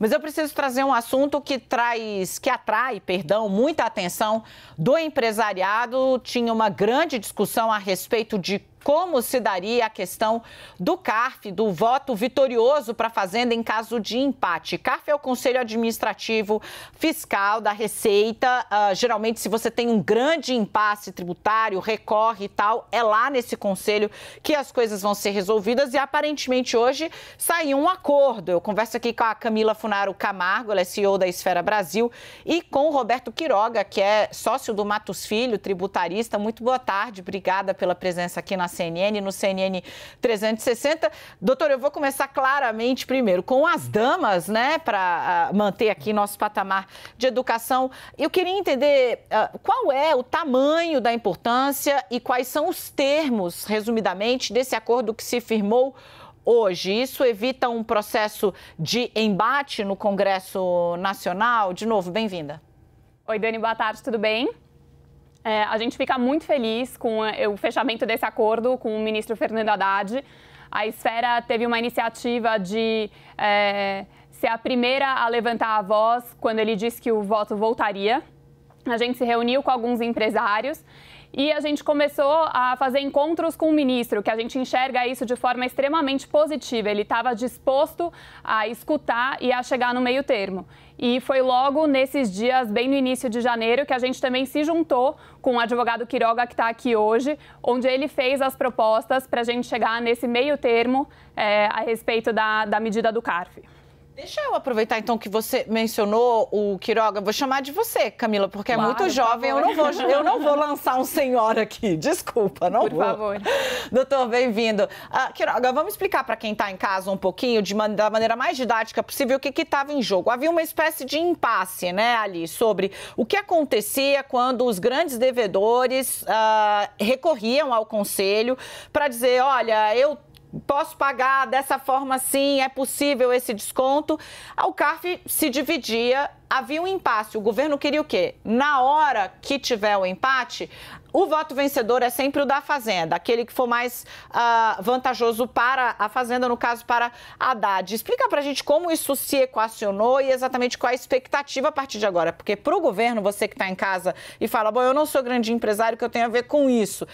Mas eu preciso trazer um assunto que atrai muita atenção do empresariado. Tinha uma grande discussão a respeito de como se daria a questão do CARF, do voto vitorioso para a Fazenda em caso de empate. CARF é o Conselho Administrativo Fiscal da Receita. Geralmente, se você tem um grande impasse tributário, recorre e tal, é lá nesse conselho que as coisas vão ser resolvidas. E, aparentemente, hoje saiu um acordo. Eu converso aqui com a Camila Funaro Camargo, ela é CEO da Esfera Brasil, e com o Roberto Quiroga, que é sócio do Matos Filho, tributarista. Muito boa tarde, obrigada pela presença aqui na CNN, no CNN 360. Doutor, eu vou começar claramente primeiro com as damas, né, para manter aqui nosso patamar de educação. Eu queria entender qual é o tamanho da importância e quais são os termos, resumidamente, desse acordo que se firmou hoje. Isso evita um processo de embate no Congresso Nacional? De novo, bem-vinda. Oi, Dani, boa tarde, tudo bem? A gente fica muito feliz com o fechamento desse acordo com o ministro Fernando Haddad. A Esfera teve uma iniciativa de ser a primeira a levantar a voz quando ele disse que o voto voltaria. A gente se reuniu com alguns empresários e a gente começou a fazer encontros com o ministro, que a gente enxerga isso de forma extremamente positiva. Ele estava disposto a escutar e a chegar no meio termo. E foi logo nesses dias, bem no início de janeiro, que a gente também se juntou com o advogado Quiroga, que está aqui hoje, onde ele fez as propostas para a gente chegar nesse meio termo a respeito da medida do CARF. Deixa eu aproveitar, então, que você mencionou o Quiroga. Vou chamar de você, Camila, porque claro, é muito jovem. Eu não vou lançar um senhor aqui. Desculpa, não vou. Por favor. Doutor, bem-vindo. Quiroga, vamos explicar para quem está em casa um pouquinho, da maneira mais didática possível, o que estava em jogo. Havia uma espécie de impasse, né, ali, sobre o que acontecia quando os grandes devedores recorriam ao Conselho para dizer, olha, eu posso pagar dessa forma, sim, é possível esse desconto. O CARF se dividia, havia um impasse. O governo queria o quê? Na hora que tiver o empate, o voto vencedor é sempre o da Fazenda, aquele que for mais vantajoso para a Fazenda, no caso, para Haddad. Explica pra gente como isso se equacionou e exatamente qual a expectativa a partir de agora. Porque pro governo, você que está em casa e fala, bom, eu não sou grande empresário, o que eu tenho a ver com isso?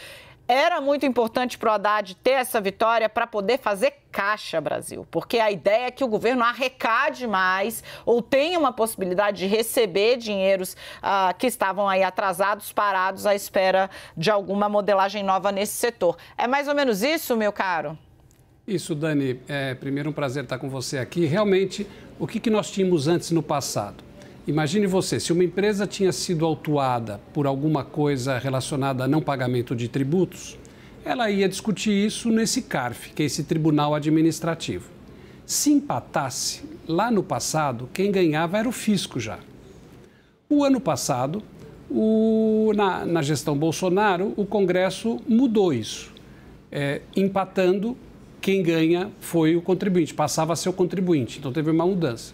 Era muito importante para o Haddad ter essa vitória para poder fazer caixa, Brasil, porque a ideia é que o governo arrecade mais ou tenha uma possibilidade de receber dinheiros que estavam aí atrasados, parados, à espera de alguma modelagem nova nesse setor. É mais ou menos isso, meu caro? Isso, Dani. Primeiro, um prazer estar com você aqui. Realmente, o que nós tínhamos antes no passado? Imagine você, se uma empresa tinha sido autuada por alguma coisa relacionada a não pagamento de tributos, ela ia discutir isso nesse CARF, que é esse tribunal administrativo. Se empatasse, lá no passado, quem ganhava era o fisco já. O ano passado, na gestão Bolsonaro, o Congresso mudou isso. Empatando, quem ganha foi o contribuinte, passava a ser o contribuinte. Então teve uma mudança.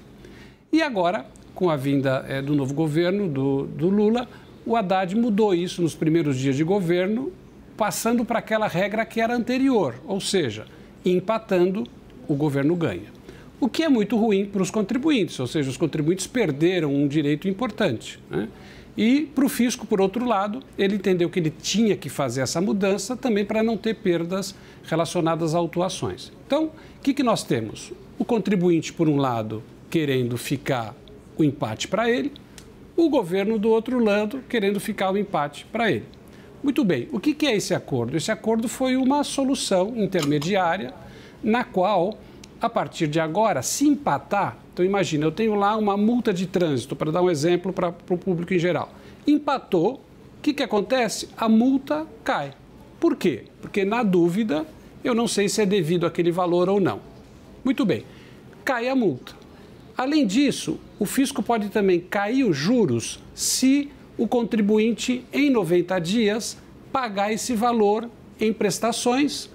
E agora, com a vinda do novo governo, do Lula, o Haddad mudou isso nos primeiros dias de governo, passando para aquela regra que era anterior, ou seja, empatando, o governo ganha. O que é muito ruim para os contribuintes, ou seja, os contribuintes perderam um direito importante, né? E para o fisco, por outro lado, ele entendeu que ele tinha que fazer essa mudança também para não ter perdas relacionadas a autuações. Então, o que nós temos? O contribuinte, por um lado, querendo ficar o empate para ele, o governo do outro lado querendo ficar o empate para ele. Muito bem, o que é esse acordo? Esse acordo foi uma solução intermediária na qual, a partir de agora, se empatar, então imagina, eu tenho lá uma multa de trânsito, para dar um exemplo para o público em geral. Empatou, o que acontece? A multa cai. Por quê? Porque na dúvida eu não sei se é devido àquele valor ou não. Muito bem, cai a multa. Além disso, o fisco pode também cair os juros se o contribuinte, em 90 dias, pagar esse valor em prestações,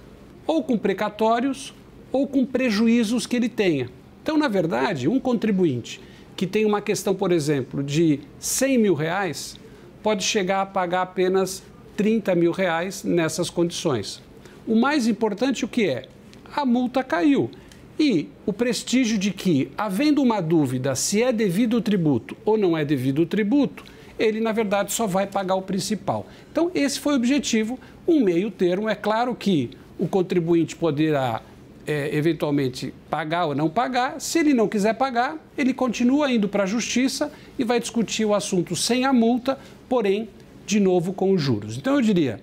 ou com precatórios, ou com prejuízos que ele tenha. Então, na verdade, um contribuinte que tem uma questão, por exemplo, de 100 mil reais, pode chegar a pagar apenas 30 mil reais nessas condições. O mais importante, o que é? A multa caiu. E o prestígio de que, havendo uma dúvida se é devido o tributo ou não é devido o tributo, ele, na verdade, só vai pagar o principal. Então, esse foi o objetivo, um meio termo. É claro que o contribuinte poderá, eventualmente, pagar ou não pagar. Se ele não quiser pagar, ele continua indo para a Justiça e vai discutir o assunto sem a multa, porém, de novo, com os juros. Então, eu diria,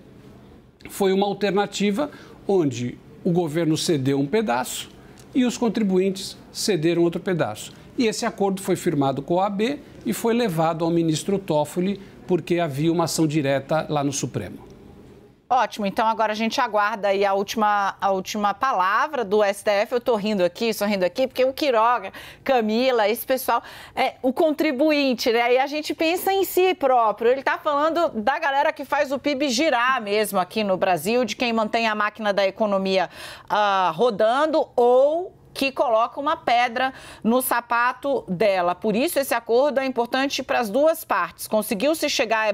foi uma alternativa onde o governo cedeu um pedaço e os contribuintes cederam outro pedaço. E esse acordo foi firmado com a OAB e foi levado ao ministro Toffoli, porque havia uma ação direta lá no Supremo. Ótimo, então agora a gente aguarda aí a última palavra do STF. Eu estou rindo aqui, sorrindo aqui, porque o Quiroga, Camila, esse pessoal, é o contribuinte, né? E a gente pensa em si próprio. Ele está falando da galera que faz o PIB girar mesmo aqui no Brasil, de quem mantém a máquina da economia rodando ou que coloca uma pedra no sapato dela. Por isso, esse acordo é importante para as duas partes. Conseguiu-se chegar...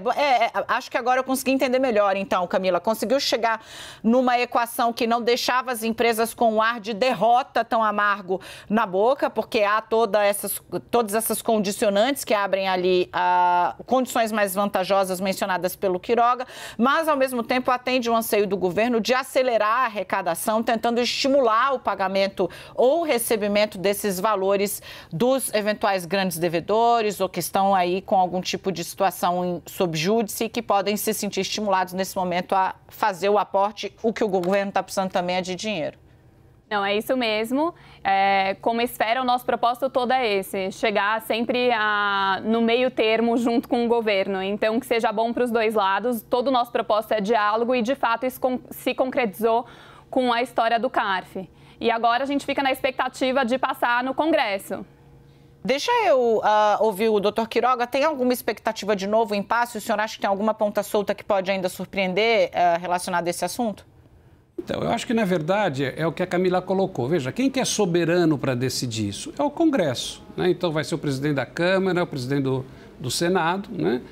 acho que agora eu consegui entender melhor, então, Camila. Conseguiu chegar numa equação que não deixava as empresas com um ar de derrota tão amargo na boca, porque há todas essas condicionantes que abrem ali condições mais vantajosas mencionadas pelo Quiroga, mas, ao mesmo tempo, atende o anseio do governo de acelerar a arrecadação, tentando estimular o pagamento ou recebimento desses valores dos eventuais grandes devedores ou que estão aí com algum tipo de situação sob júdice e que podem se sentir estimulados nesse momento a fazer o aporte. O que o governo está precisando também é de dinheiro. Não, é isso mesmo. Como esfera, o nosso propósito todo é esse, chegar sempre no meio termo junto com o governo. Então, que seja bom para os dois lados. Todo o nosso propósito é diálogo e, de fato, isso se concretizou com a história do CARF. E agora a gente fica na expectativa de passar no Congresso. Deixa eu ouvir o doutor Quiroga. Tem alguma expectativa de novo em passo? O senhor acha que tem alguma ponta solta que pode ainda surpreender relacionada a esse assunto? Então, eu acho que, na verdade, é o que a Camila colocou. Veja, quem que é soberano para decidir isso? É o Congresso, né? Então, vai ser o presidente da Câmara, o presidente do Senado, né?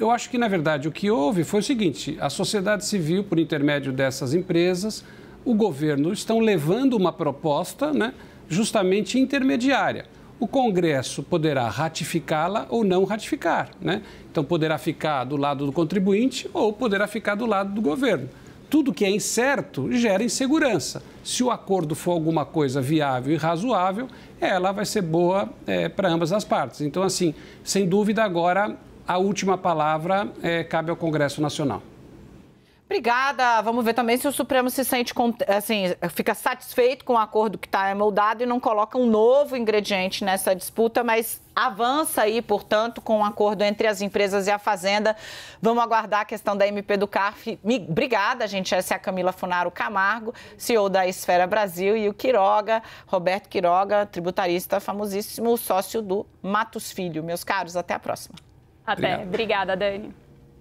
Eu acho que, na verdade, o que houve foi o seguinte: a sociedade civil, por intermédio dessas empresas, o governo estão levando uma proposta, né, justamente intermediária. O Congresso poderá ratificá-la ou não ratificar, né? Então, poderá ficar do lado do contribuinte ou poderá ficar do lado do governo. Tudo que é incerto gera insegurança. Se o acordo for alguma coisa viável e razoável, ela vai ser boa para ambas as partes. Então, assim, sem dúvida, agora a última palavra cabe ao Congresso Nacional. Obrigada. Vamos ver também se o Supremo se sente, assim, fica satisfeito com o acordo que está moldado e não coloca um novo ingrediente nessa disputa, mas avança aí, portanto, com o acordo entre as empresas e a Fazenda. Vamos aguardar a questão da MP do CARF. Obrigada, gente. Essa é a Camila Funaro Camargo, CEO da Esfera Brasil, e o Quiroga, Roberto Quiroga, tributarista famosíssimo, sócio do Matos Filho. Meus caros, até a próxima. Até. Obrigada, Dani.